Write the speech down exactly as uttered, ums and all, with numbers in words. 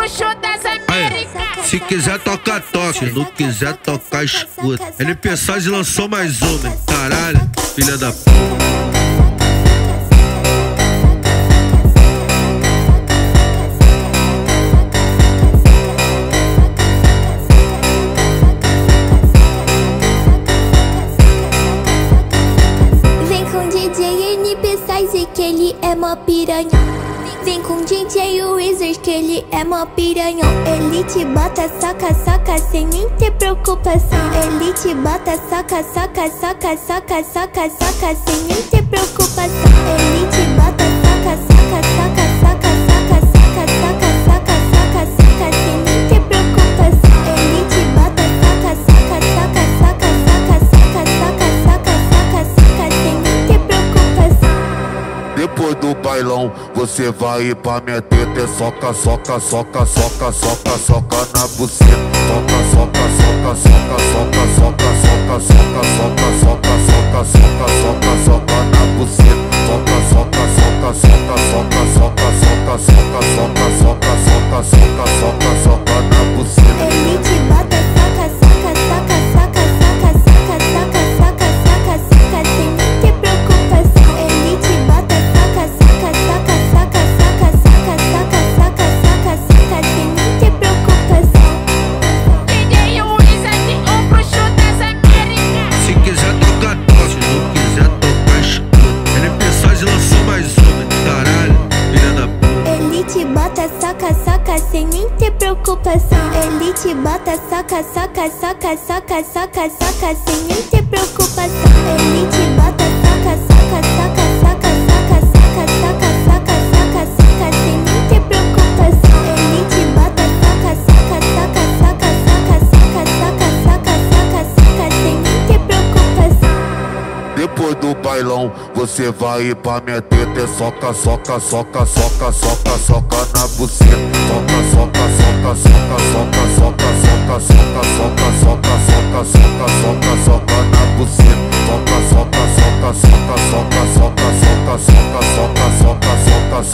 pro show das Américas. Se quiser tocar, toca. Se não quiser tocar, escuta. N P Size lançou mais uma, caralho, filha da puta. D J N P Size que ele é mó piranha. Vem com D J Wizards que ele é mó piranha. Ele te bota soca, soca, sem nem ter preocupação. Ele te bota soca, soca, soca, soca, soca, soca, sem nem ter preocupação. Ele te bota soca, soca, soca, soca, soca, soca, soca, soca, soca, soca, sem nem ter preocupação. Ele te bota soca, soca, soca, soca, soca, soca, soca, soca, soca, sem nem ter preocupação. Depois do bailão, você vai pra minha teta. Soca, soca, soca, soca, soca, soca na buceta. Soca, soca, soca, soca, soca, soca, soca, soca, soca, soca, soca, soca, soca, soca na buceta. Soca, soca, soca, soca, soca, soca, soca, soca, soca, soca, soca, soca, soca, soca na buceta. Ele te bota soca, soca, soca, soca, soca, soca, soca, soca, soca, soca, sem nem ter preocupação. Ele te bota soca, soca, soca, soca, soca, soca, soca, soca, soca, soca, sem nem ter preocupação. D J Wizards, um pro show das Américas. Se quiser tocar, toca. Se não quiser tocar, escuta. N P Size lançou mais uma, caralho, filha da puta. Ele te bota soca, soca, sem nem ter preocupação. Ele te bota soca, soca, soca, soca, soca, soca, sem nem ter preocupação. Ele te bota soca, soca, soca, soca, soca, soca, soca, soca, soca, soca, sem nem ter preocupação. Ele te bota soca, soca, soca, soca, soca, soca, soca, soca, soca, soca, sem nem ter preocupação. Depois do bailão, você vai pra minha teta. Soca, soca, soca, soca, soca, soca na buceta. Soca, soca, soca, soca, soca, soca, soca, soca, soca, soca, soca, soca, soca, soca na buceta. Soca, soca, soca, soca, soca, soca, soca, soca, soca, soca, soca, soca, soca,